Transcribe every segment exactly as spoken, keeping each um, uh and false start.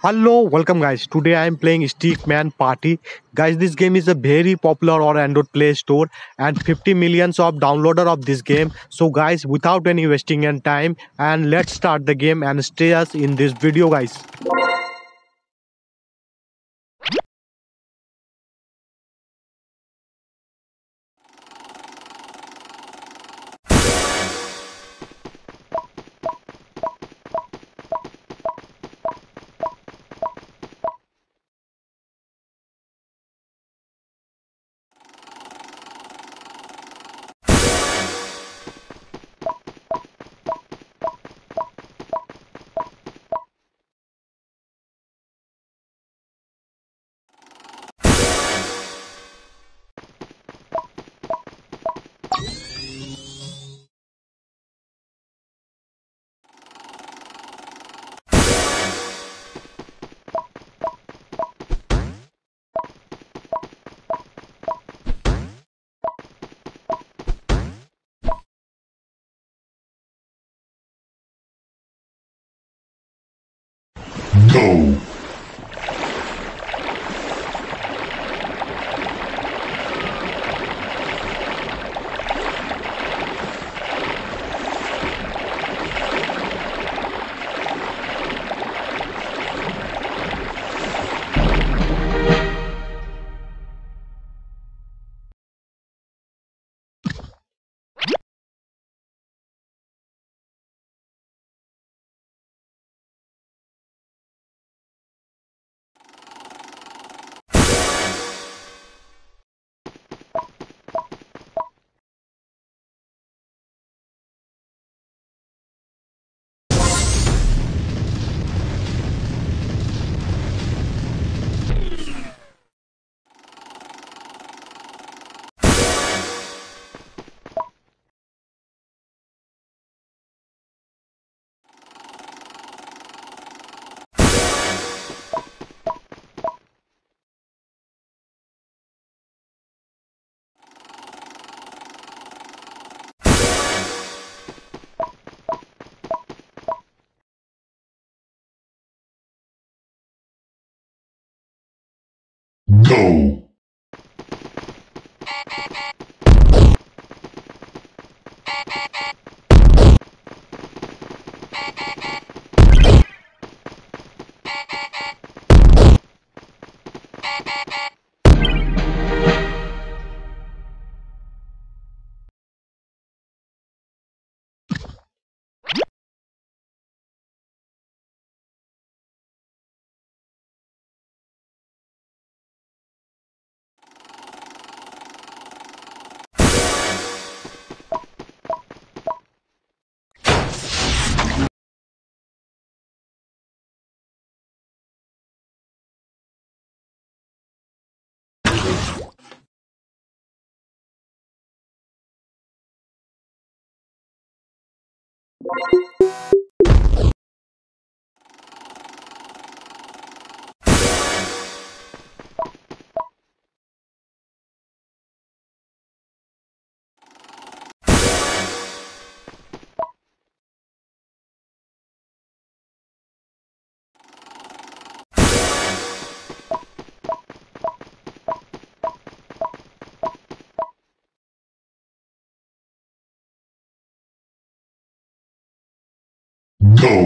Hello, welcome guys. Today I am playing Stickman Party. Guys, this game is a very popular on Android Play Store and fifty millions of downloader of this game. So guys, without any wasting any time, and let's start the game and stay us in this video guys. No! No!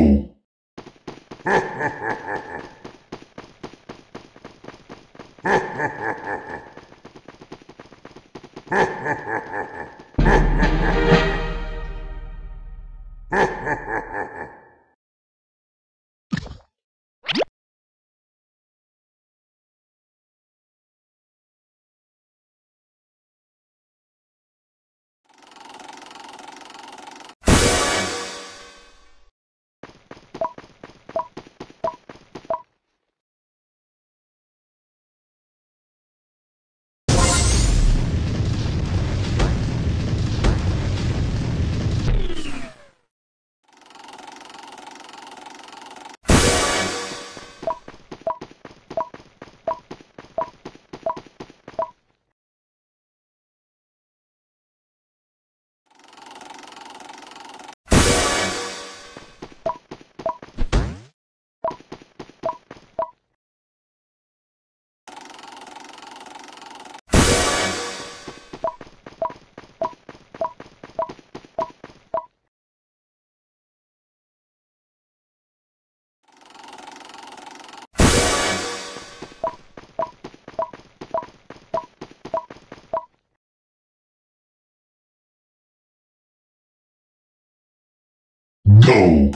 No! Go!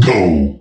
Go! Go!